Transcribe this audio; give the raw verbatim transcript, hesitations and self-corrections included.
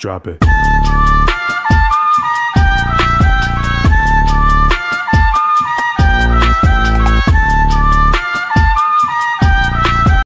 Drop it.